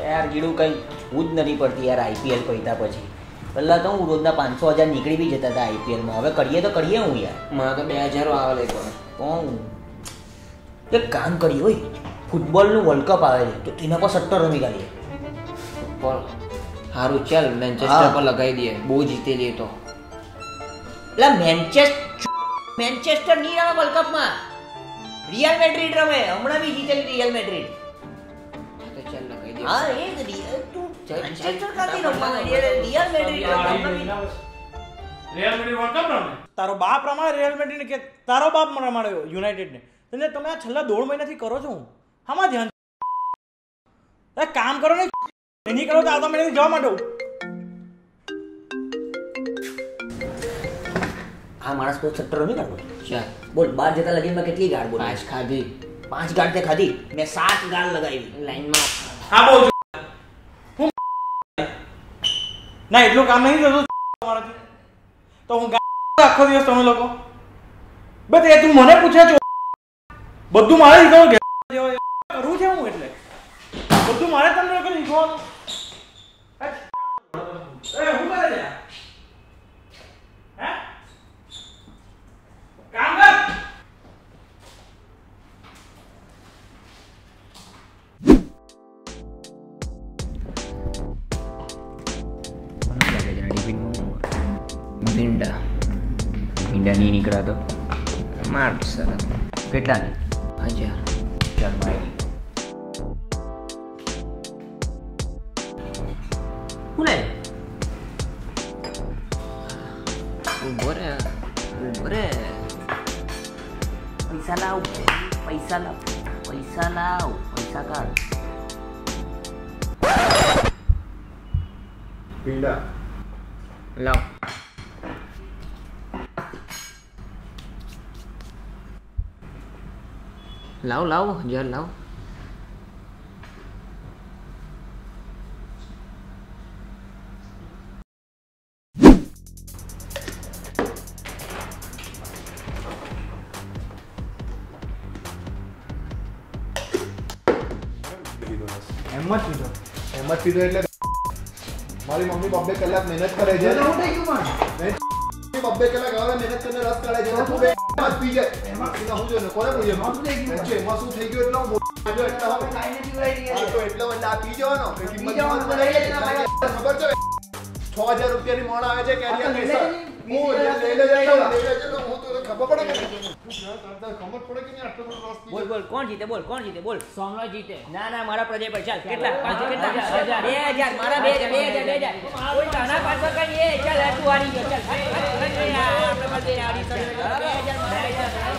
यार गिड़ू कहीं ऊँच नहीं पड़ती यार आईपीएल कहता पी पहला तो हूँ रोजना 500,000 निकली भी जता था आईपीएल में। हमें करिए तो करिए हूँ यार। मैं तो 2000 आवे तो एक काम करिए फूटबॉल वर्ल्ड कप आए तो तेना पर 70 रमी करिए हारू चल मैनचेस्टर पर लगाई दिए बहु जीते लिए तो ला मैनचेस्टर नहीं रहा वर्ल्ड कप में रियल मैड्रिड रमे हमने भी जीते रियल मैड्रिड हाँ ये तू मैनचेस्टर का की रम्मा रियल मैड्रिड वर्ल्ड कप रमे तारो बाप रमाडे रियल मैड्रिड के तारो बाप रमाडे युनाइटेड ने એટલે તમે આ છલ્લા 1.5 મહિનાથી કરો છો હું હામાં ધ્યાન એ કામ કરો ને એની કરો તો આવતા મહિનાથી જવા માંડો આ માણસ કોઈ સટ્ટરો નહી કાઢો ચાલ બોલ બાર જતા લગીમાં કેટલી ગાળ બોલી પાંચ ખાધી પાંચ ગાળ તે ખાધી મે 7 ગાળ લગાવી લાઈનમાં હા બોલ હું ના એટલું કામ નહી થતું તમારાથી તો હું આખો દિવસ તમે લોકો બસ એ તું મને પૂછે છો બધું મારે શીખવાનું કરું છે હું એટલે બધું મારે તમને લોકો શીખવાનું ભીંડા ભીંડા નહીં નીકળાતો માર સર કેટલા નહીં हजार चल भाई बोले बोरे बोरे पैसा लाओ पैसा का पिंडा लाओ लाओ लाओ यार लाओ हिम्मत पीदो એટલે મારી મમ્મી બબ્બે કલાક મહેનત કરે છે એટલે ઉઠે ક્યું માં બબ્બે કલાક આવે મહેનત કરીને રસ કાઢે છે તું મત પીજે એમાં કીધા હું જો ને કોને બોલ્યો મત થઈ ગયું છે એમાં શું થઈ ગયું એટલો મોટો એટલો હવે કાઈ ન પીવાઈ રહ્યા તો એટલો એટલે આ પી જવાનો કે કિંમત ખબર છે 6000 રૂપિયાની મોણ આવે છે કેરિયર પૈસા હું લઈ લે તો હું તો ખબર પડે કે શું કરતા ખબર પડે કે આટલો બધો રસ બોલ કોણ જીતે બોલ સોમનો જીતે ના મારા પ્રજય પર ચાલ કેટલા 2000 મારા 2000 કોઈ તાના પાછળ કઈ એ ચાલ તું હારી ગયો ચાલ આપણે પાસે આ 2000